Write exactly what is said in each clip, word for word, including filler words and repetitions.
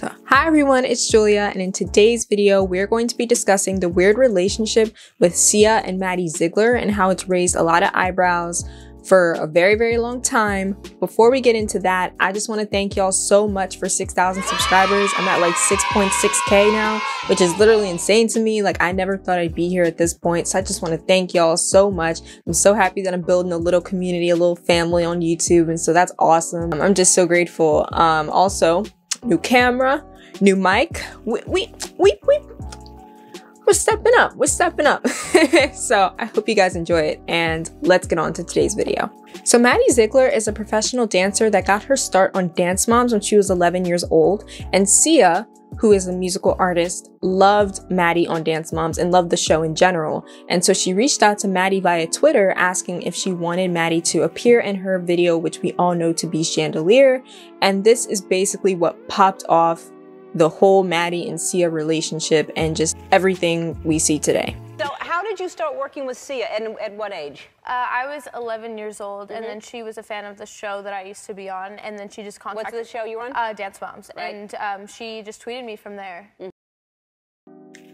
So, hi everyone, it's Julia, and in today's video, we're going to be discussing the weird relationship with Sia and Maddie Ziegler and how it's raised a lot of eyebrows for a very, very long time. Before we get into that, I just want to thank y'all so much for six thousand subscribers. I'm at like six point six K now, which is literally insane to me. Like, I never thought I'd be here at this point. So I just want to thank y'all so much. I'm so happy that I'm building a little community, a little family on YouTube. And so that's awesome. I'm just so grateful. Um, also, new camera, new mic. We, we, we, we. We're stepping up, we're stepping up. So I hope you guys enjoy it, and let's get on to today's video. So Maddie Ziegler is a professional dancer that got her start on Dance Moms when she was eleven years old, and Sia, who is a musical artist, loved Maddie on Dance Moms and loved the show in general. And so she reached out to Maddie via Twitter asking if she wanted Maddie to appear in her video, which we all know to be Chandelier. And this is basically what popped off the whole Maddie and Sia relationship and just everything we see today. So how did you start working with Sia, and at what age? Uh, I was eleven years old, mm-hmm. and then she was a fan of the show that I used to be on, and then she just contacted— What's the show you were on? Uh, Dance Moms, right. And um, she just tweeted me from there. Mm-hmm.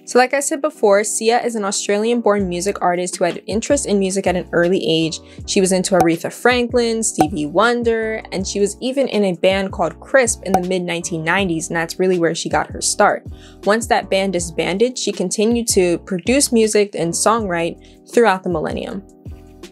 So like I said before, Sia is an Australian-born music artist who had an interest in music at an early age. She was into Aretha Franklin, Stevie Wonder, and she was even in a band called Crisp in the mid nineteen nineties, and that's really where she got her start. Once that band disbanded, she continued to produce music and songwrite throughout the millennium.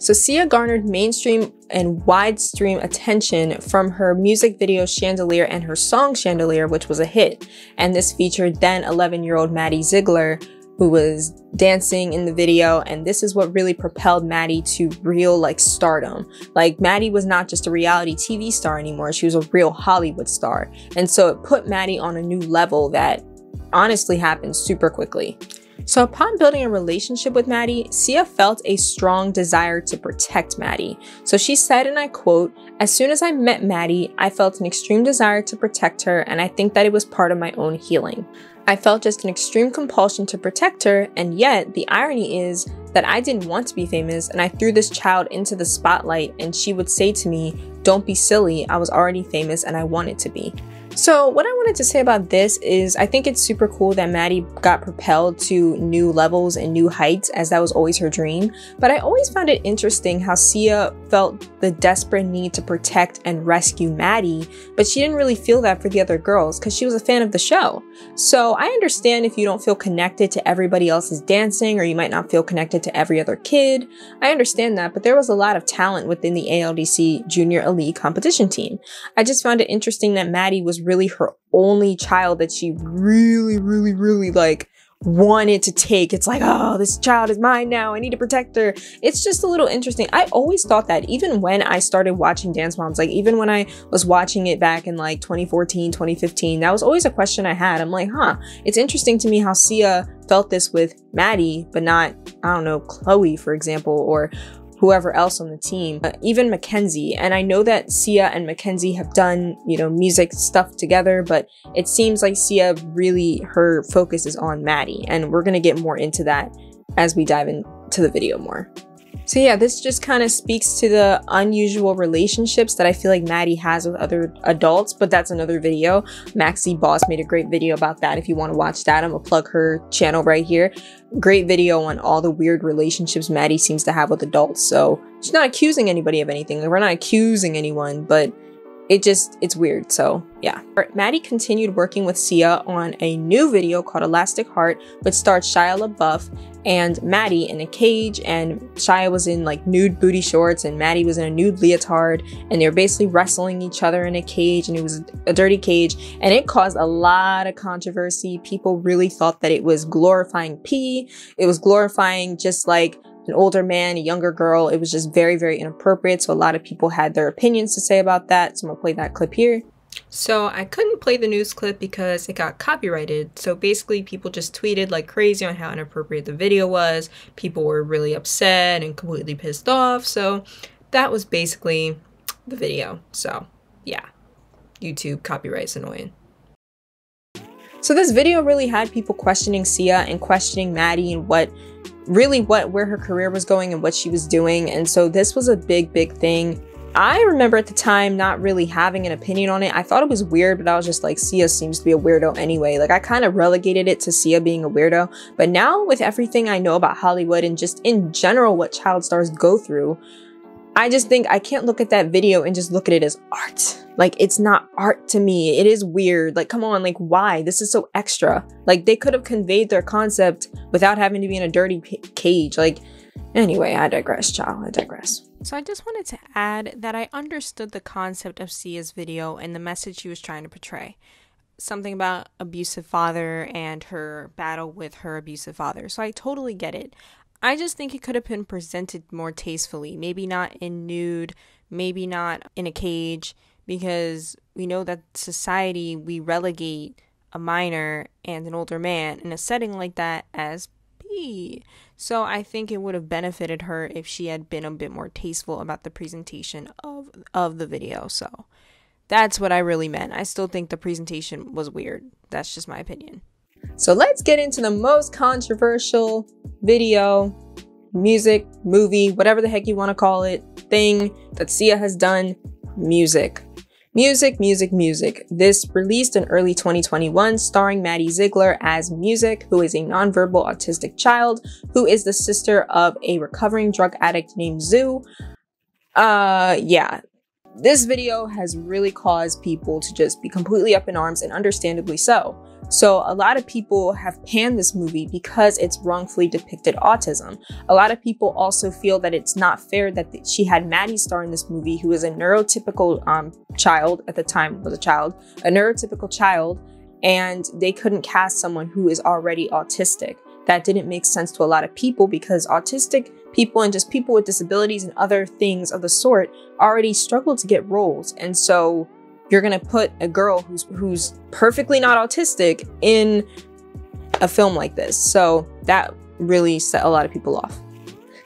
So Sia garnered mainstream and widestream attention from her music video Chandelier and her song Chandelier, which was a hit. And this featured then eleven-year-old Maddie Ziegler, who was dancing in the video. And this is what really propelled Maddie to real like stardom. Like, Maddie was not just a reality T V star anymore. She was a real Hollywood star. And so it put Maddie on a new level that honestly happened super quickly. So upon building a relationship with Maddie, Sia felt a strong desire to protect Maddie. So she said, and I quote, "As soon as I met Maddie, I felt an extreme desire to protect her, and I think that it was part of my own healing. I felt just an extreme compulsion to protect her, and yet the irony is that I didn't want to be famous, and I threw this child into the spotlight, and she would say to me, 'Don't be silly, I was already famous and I wanted to be.'" So what I wanted to say about this is I think it's super cool that Maddie got propelled to new levels and new heights, as that was always her dream. But I always found it interesting how Sia felt the desperate need to protect and rescue Maddie, but she didn't really feel that for the other girls because she was a fan of the show. So I understand if you don't feel connected to everybody else's dancing, or you might not feel connected to every other kid. I understand that, but there was a lot of talent within the A L D C Junior Elite competition team. I just found it interesting that Maddie was really her only child that she really really really like wanted to take. It's like, oh, this child is mine now, I need to protect her. It's just a little interesting. I always thought that, even when I started watching Dance Moms, like even when I was watching it back in like twenty fourteen twenty fifteen, that was always a question I had. I'm like, huh, it's interesting to me how Sia felt this with Maddie, but not, I don't know, Chloe, for example, or whoever else on the team, uh, even Mackenzie. And I know that Sia and Mackenzie have done, you know, music stuff together, but it seems like Sia really, her focus is on Maddie. And we're gonna get more into that as we dive into the video more. So yeah, this just kind of speaks to the unusual relationships that I feel like Maddie has with other adults, but that's another video. Maxie Boss made a great video about that. If you want to watch that, I'm gonna plug her channel right here. Great video on all the weird relationships Maddie seems to have with adults. So she's not accusing anybody of anything. Like, we're not accusing anyone, but it just, it's weird. So yeah. Maddie continued working with Sia on a new video called Elastic Heart, which starred Shia LaBeouf and Maddie in a cage, and Shia was in like nude booty shorts and Maddie was in a nude leotard, and they were basically wrestling each other in a cage, and it was a dirty cage, and it caused a lot of controversy. People really thought that it was glorifying pee. It was glorifying just like an older man, a younger girl. It was just very, very inappropriate. So a lot of people had their opinions to say about that. So I'm gonna play that clip here. So I couldn't play the news clip because it got copyrighted. So basically people just tweeted like crazy on how inappropriate the video was. People were really upset and completely pissed off. So that was basically the video. So yeah, YouTube copyright's annoying. So this video really had people questioning Sia and questioning Maddie and what really what where her career was going and what she was doing. And so this was a big, big thing I remember at the time not really having an opinion on it. I thought it was weird, but I was just like, Sia seems to be a weirdo anyway. Like, I kind of relegated it to Sia being a weirdo. But now with everything I know about Hollywood and just in general what child stars go through, I just think I can't look at that video and just look at it as art. Like, it's not art to me. It is weird. Like, come on, like, why? This is so extra. Like, they could have conveyed their concept without having to be in a dirty cage. Like, anyway, I digress, child. I digress. So I just wanted to add that I understood the concept of Sia's video and the message she was trying to portray. Something about abusive father and her battle with her abusive father. So I totally get it. I just think it could have been presented more tastefully, maybe not in nude, maybe not in a cage, because we know that society, we relegate a minor and an older man in a setting like that as B. So I think it would have benefited her if she had been a bit more tasteful about the presentation of, of the video. So that's what I really meant. I still think the presentation was weird. That's just my opinion. So let's get into the most controversial video, music, movie, whatever the heck you want to call it, thing that Sia has done, music. Music, music, music. This released in early twenty twenty-one, starring Maddie Ziegler as Music, who is a nonverbal autistic child who is the sister of a recovering drug addict named Zoo. Uh, yeah. This video has really caused people to just be completely up in arms, and understandably so. So a lot of people have panned this movie because it's wrongfully depicted autism. A lot of people also feel that it's not fair that the, she had Maddie star in this movie, who is a neurotypical um, child at the time, was a child, a neurotypical child, and they couldn't cast someone who is already autistic. That didn't make sense to a lot of people because autistic people and just people with disabilities and other things of the sort already struggle to get roles. And so you're gonna put a girl who's who's perfectly not autistic in a film like this. So that really set a lot of people off.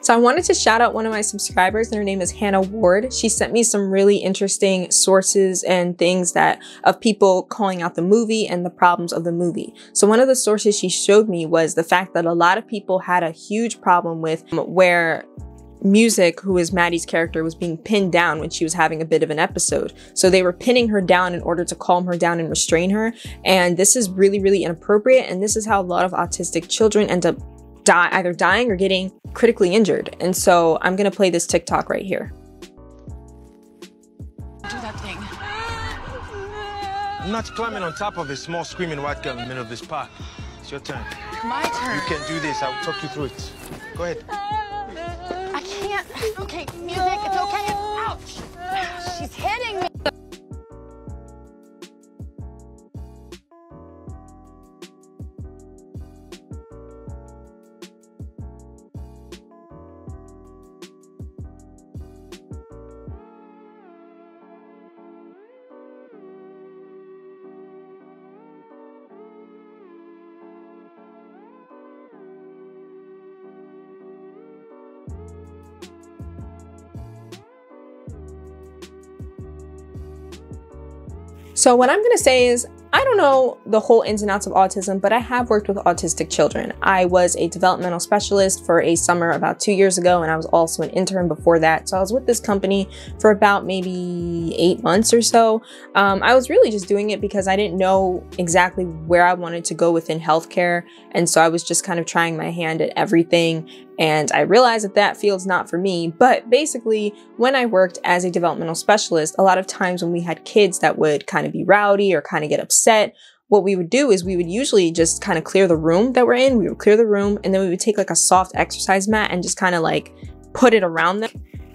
So I wanted to shout out one of my subscribers, and her name is Hannah Ward. She sent me some really interesting sources and things that of people calling out the movie and the problems of the movie. So one of the sources she showed me was the fact that a lot of people had a huge problem with where Music, who is Maddie's character, was being pinned down when she was having a bit of an episode. So they were pinning her down in order to calm her down and restrain her. And this is really, really inappropriate. And this is how a lot of autistic children end up die either dying or getting critically injured. And so I'm going to play this TikTok right here. Do that thing. I'm not climbing on top of a small screaming white girl in the middle of this park. It's your turn. My turn. You can do this. I'll talk you through it. Go ahead. I can't. Okay, Music, it's okay. Ouch. She's hitting me. So what I'm going to say is, I don't know the whole ins and outs of autism, but I have worked with autistic children. I was a developmental specialist for a summer about two years ago, and I was also an intern before that. So I was with this company for about maybe eight months or so. Um, I was really just doing it because I didn't know exactly where I wanted to go within healthcare. And so I was just kind of trying my hand at everything. And I realized that that field's not for me. But basically, when I worked as a developmental specialist, a lot of times when we had kids that would kind of be rowdy or kind of get upset, what we would do is we would usually just kind of clear the room that we're in. We would clear the room, and then we would take like a soft exercise mat and just kind of like put it around them.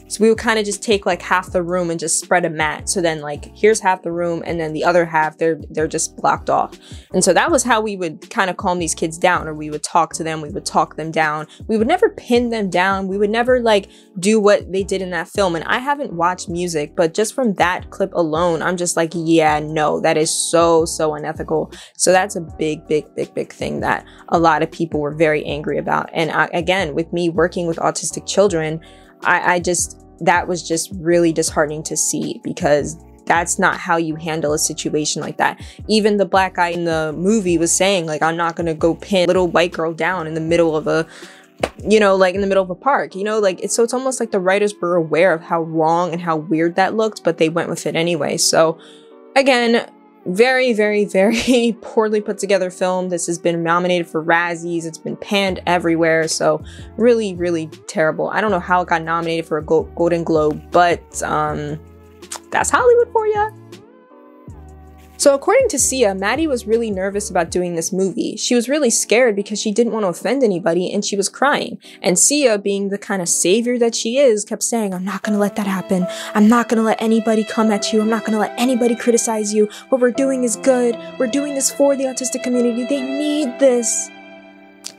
So we would kind of just take like half the room and just spread a mat. So then like here's half the room, and then the other half they're they're just blocked off. And so that was how we would kind of calm these kids down, or we would talk to them, we would talk them down. We would never pin them down. We would never like do what they did in that film. And I haven't watched Music, but just from that clip alone, I'm just like, yeah, no, that is so, so unethical. So that's a big, big, big, big thing that a lot of people were very angry about. And I, again, with me working with autistic children, I, I just, that was just really disheartening to see, because that's not how you handle a situation like that. Even the black guy in the movie was saying like, I'm not going to go pin little white girl down in the middle of a you know, like in the middle of a park, you know, like it's so it's almost like the writers were aware of how wrong and how weird that looked, but they went with it anyway. So again, very, very, very poorly put together film. This has been nominated for Razzies. It's been panned everywhere. So really, really terrible. I don't know how it got nominated for a Golden Globe, but um, that's Hollywood for ya. So according to Sia, Maddie was really nervous about doing this movie. She was really scared because she didn't want to offend anybody and she was crying. And Sia, being the kind of savior that she is, kept saying, I'm not going to let that happen. I'm not going to let anybody come at you. I'm not going to let anybody criticize you. What we're doing is good. We're doing this for the autistic community. They need this.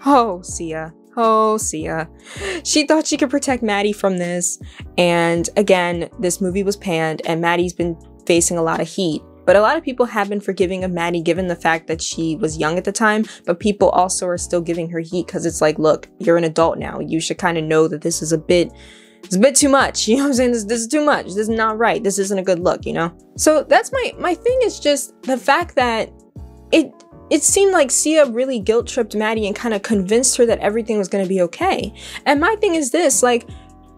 Oh, Sia. Oh, Sia. She thought she could protect Maddie from this. And again, this movie was panned and Maddie's been facing a lot of heat. But a lot of people have been forgiving of Maddie given the fact that she was young at the time, but people also are still giving her heat because it's like, look, you're an adult now. You should kind of know that this is a bit, it's a bit too much. You know what I'm saying? This, this is too much. This is not right. This isn't a good look, you know? So that's my, my thing is just the fact that it, it seemed like Sia really guilt tripped Maddie and kind of convinced her that everything was going to be okay. And my thing is this, like,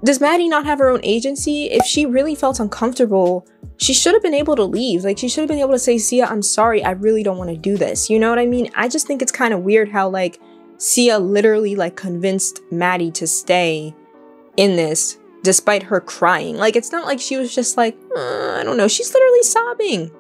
does Maddie not have her own agency? If she really felt uncomfortable, she should have been able to leave. Like, she should have been able to say, Sia, I'm sorry, I really don't want to do this. You know what I mean? I just think it's kind of weird how, like, Sia literally, like, convinced Maddie to stay in this despite her crying. Like, it's not like she was just like, uh, I don't know. She's literally sobbing.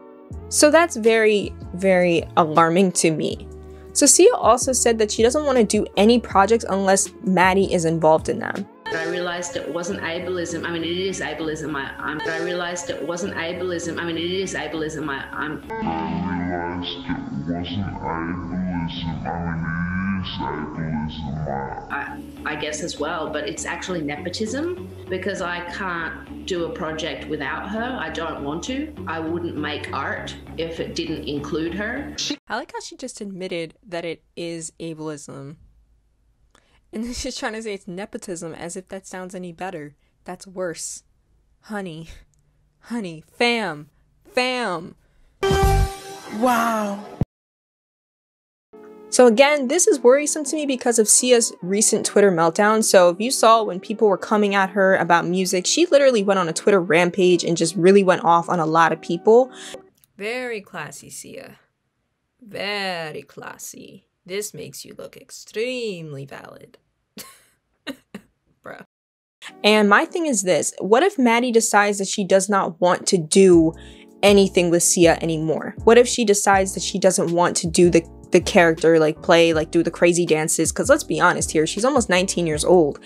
So that's very, very alarming to me. So Sia also said that she doesn't want to do any projects unless Maddie is involved in them. I realized it wasn't ableism. I mean, it is ableism. I, I'm, I realized it wasn't ableism. I mean, it is ableism. I, I'm. I realized it wasn't ableism. I mean, it is ableism. I, I guess as well, but it's actually nepotism because I can't do a project without her. I don't want to. I wouldn't make art if it didn't include her. I like how she just admitted that it is ableism. And then she's trying to say it's nepotism, as if that sounds any better. That's worse. Honey. Honey. Fam. Fam. Wow. So again, this is worrisome to me because of Sia's recent Twitter meltdown. So if you saw when people were coming at her about music, she literally went on a Twitter rampage and just really went off on a lot of people. Very classy, Sia. Very classy. This makes you look extremely valid. Bruh. And my thing is this, what if Maddie decides that she does not want to do anything with Sia anymore? What if she decides that she doesn't want to do the, the character, like play, like do the crazy dances? Because let's be honest here, she's almost nineteen years old.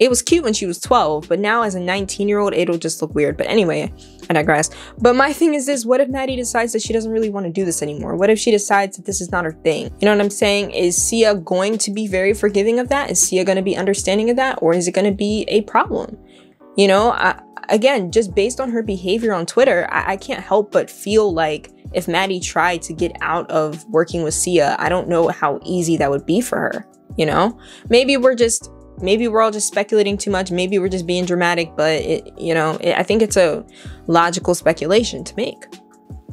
It was cute when she was twelve, but now as a nineteen year old, it'll just look weird. But anyway, I digress. But my thing is this, what if Maddie decides that she doesn't really want to do this anymore? What if she decides that this is not her thing? You know what I'm saying? Is Sia going to be very forgiving of that? Is Sia going to be understanding of that? Or is it going to be a problem? You know, I, again, just based on her behavior on Twitter, I, I can't help but feel like if Maddie tried to get out of working with Sia, I don't know how easy that would be for her. You know, maybe we're just... Maybe we're all just speculating too much. Maybe we're just being dramatic, but it, you know, it, I think it's a logical speculation to make.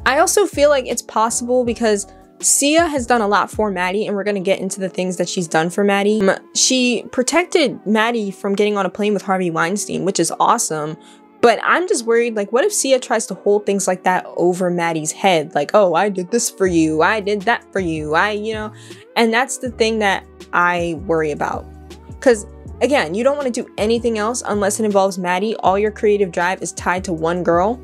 I also feel like it's possible because Sia has done a lot for Maddie, and we're going to get into the things that she's done for Maddie. She protected Maddie from getting on a plane with Harvey Weinstein, which is awesome. But I'm just worried, like, what if Sia tries to hold things like that over Maddie's head? Like, oh, I did this for you. I did that for you. I, you know, and that's the thing that I worry about. Because again, you don't want to do anything else unless it involves Maddie. All your creative drive is tied to one girl.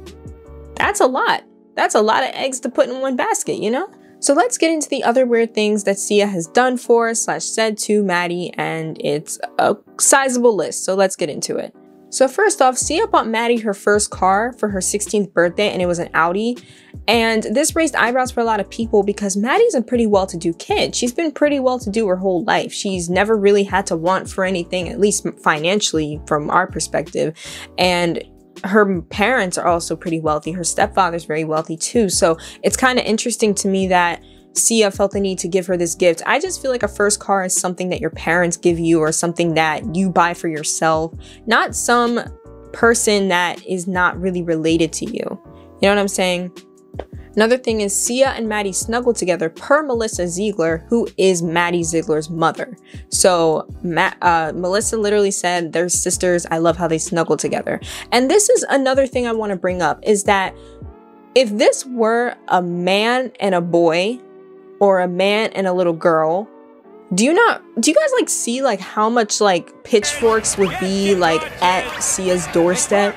That's a lot. That's a lot of eggs to put in one basket, you know? So let's get into the other weird things that Sia has done for slash said to Maddie, and it's a sizable list. So let's get into it. So first off, Sia bought Maddie her first car for her sixteenth birthday, and it was an Audi. And this raised eyebrows for a lot of people because Maddie's a pretty well-to-do kid. She's been pretty well-to-do her whole life. She's never really had to want for anything, at least financially from our perspective. And her parents are also pretty wealthy. Her stepfather's very wealthy too. So it's kind of interesting to me that Sia felt the need to give her this gift. I just feel like a first car is something that your parents give you or something that you buy for yourself, not some person that is not really related to you. You know what I'm saying? Another thing is Sia and Maddie snuggled together per Melissa Ziegler, who is Maddie Ziegler's mother. So Ma uh, Melissa literally said, they're sisters, I love how they snuggle together. And this is another thing I want to bring up, is that if this were a man and a boy, or a man and a little girl, do you not, do you guys like see like how much like pitchforks would be like at Sia's doorstep?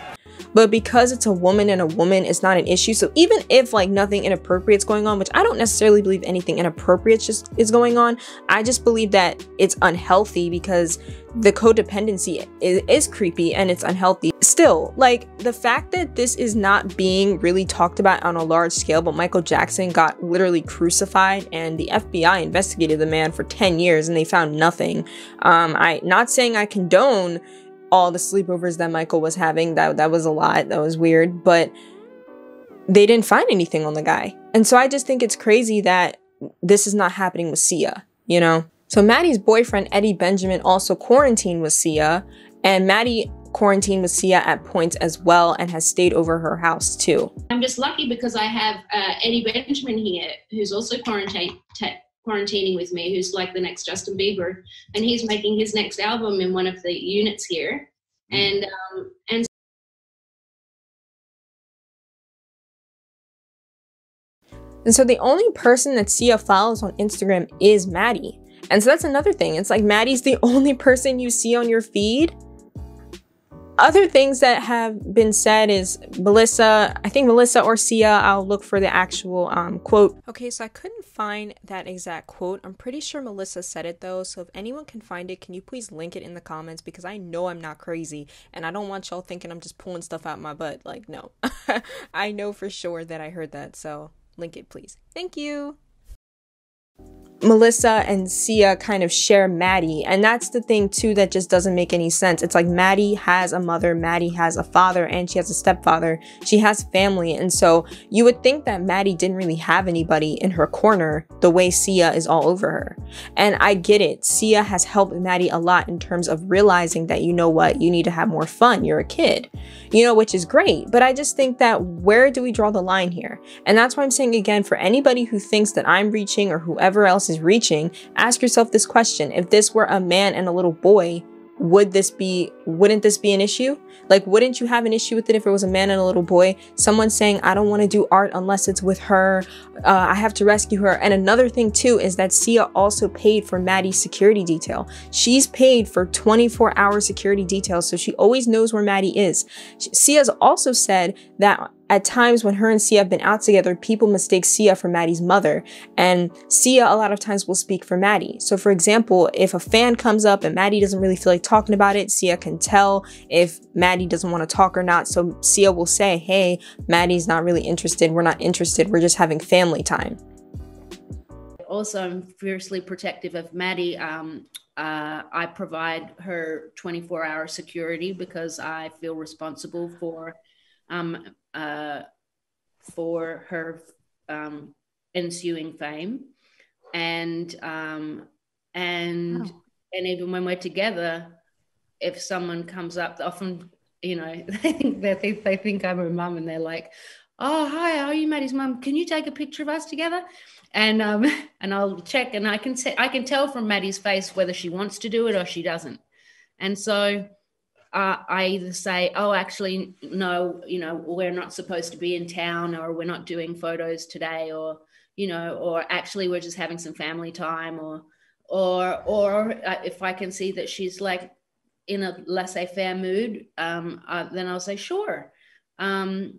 But because it's a woman and a woman, it's not an issue. So even if like nothing inappropriate's going on, which I don't necessarily believe anything inappropriate just is going on, I just believe that it's unhealthy because the codependency is, is creepy and it's unhealthy. Still, like the fact that this is not being really talked about on a large scale, but Michael Jackson got literally crucified and the F B I investigated the man for ten years and they found nothing. Um, I not saying I condone all the sleepovers that Michael was having, that that was a lot, that was weird, but they didn't find anything on the guy. And so I just think it's crazy that this is not happening with Sia, you know? So Maddie's boyfriend, Eddie Benjamin, also quarantined with Sia, and Maddie quarantined with Sia at points as well and has stayed over her house too. I'm just lucky because I have uh, Eddie Benjamin here, who's also quarantined, quarantining with me, who's like the next Justin Bieber, and he's making his next album in one of the units here. And um, and and so the only person that Sia follows on Instagram is Maddie. And so that's another thing. It's like Maddie's the only person you see on your feed. Other things that have been said is Melissa, I think Melissa or Sia, I'll look for the actual um, quote. Okay, so I couldn't find that exact quote. I'm pretty sure Melissa said it though, so if anyone can find it, can you please link it in the comments, because I know I'm not crazy and I don't want y'all thinking I'm just pulling stuff out my butt. Like, no. I know for sure that I heard that, so link it please. Thank you. Melissa and Sia kind of share Maddie, and that's the thing too that just doesn't make any sense. It's like Maddie has a mother, Maddie has a father, and she has a stepfather. She has family, and so you would think that Maddie didn't really have anybody in her corner the way Sia is all over her. And I get it. Sia has helped Maddie a lot in terms of realizing that, you know what, you need to have more fun. You're a kid, you know, which is great. But I just think that where do we draw the line here? And that's why I'm saying again, for anybody who thinks that I'm reaching or whoever else is reaching, ask yourself this question. If this were a man and a little boy, would this be, wouldn't this be an issue? Like, wouldn't you have an issue with it if it was a man and a little boy? Someone saying, I don't want to do art unless it's with her. Uh, I have to rescue her. And another thing too, is that Sia also paid for Maddie's security detail. She's paid for twenty-four hour security detail. So she always knows where Maddie is. Sia's also said that at times when her and Sia have been out together, people mistake Sia for Maddie's mother, and Sia a lot of times will speak for Maddie. So for example, if a fan comes up and Maddie doesn't really feel like talking about it, Sia can tell if Maddie doesn't want to talk or not. So Sia will say, hey, Maddie's not really interested. We're not interested. We're just having family time. Also, I'm fiercely protective of Maddie. Um, uh, I provide her twenty-four hour security because I feel responsible for Um, uh, for her um, ensuing fame, and um, and wow. and even when we're together, if someone comes up, often, you know, they think they think, they think I'm her mum, and they're like, "Oh, hi, how are you, Maddie's mum? Can you take a picture of us together?" And um, and I'll check, and I can say, I can tell from Maddie's face whether she wants to do it or she doesn't, and so. Uh, I either say, oh, actually, no, you know, we're not supposed to be in town, or we're not doing photos today, or, you know, or actually we're just having some family time, or, or, or if I can see that she's like in a laissez-faire mood, um, uh, then I'll say, sure. Um,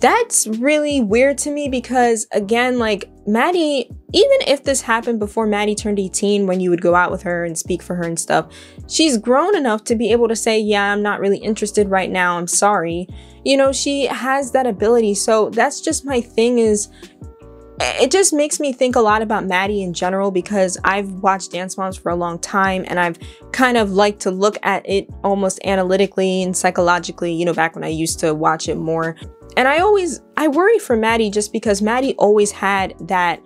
That's really weird to me because, again, like Maddie, even if this happened before Maddie turned eighteen, when you would go out with her and speak for her and stuff, she's grown enough to be able to say, yeah, I'm not really interested right now. I'm sorry. You know, she has that ability. So that's just my thing is, it just makes me think a lot about Maddie in general, because I've watched Dance Moms for a long time and I've kind of liked to look at it almost analytically and psychologically, you know, back when I used to watch it more. And I always, I worry for Maddie just because Maddie always had that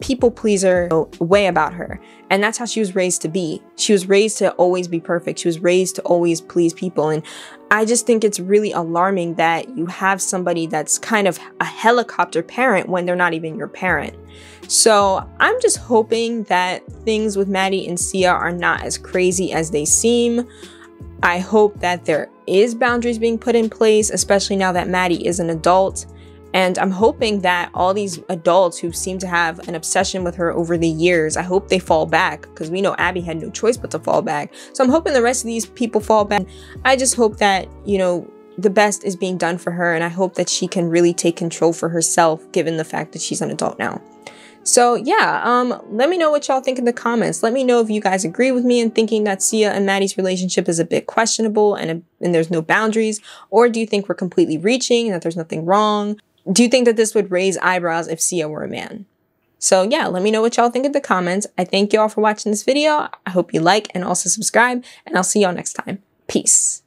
people pleaser way about her. And that's how she was raised to be. She was raised to always be perfect. She was raised to always please people. And I just think it's really alarming that you have somebody that's kind of a helicopter parent when they're not even your parent. So I'm just hoping that things with Maddie and Sia are not as crazy as they seem. I hope that there is boundaries being put in place, especially now that Maddie is an adult. And I'm hoping that all these adults who seem to have an obsession with her over the years, I hope they fall back, because we know Abby had no choice but to fall back. So I'm hoping the rest of these people fall back. I just hope that, you know, the best is being done for her, and I hope that she can really take control for herself, given the fact that she's an adult now. So yeah, um, let me know what y'all think in the comments. Let me know if you guys agree with me in thinking that Sia and Maddie's relationship is a bit questionable and, a, and there's no boundaries, or do you think we're completely reaching and that there's nothing wrong? Do you think that this would raise eyebrows if Sia were a man? So yeah, let me know what y'all think in the comments. I thank y'all for watching this video. I hope you like and also subscribe, and I'll see y'all next time. Peace.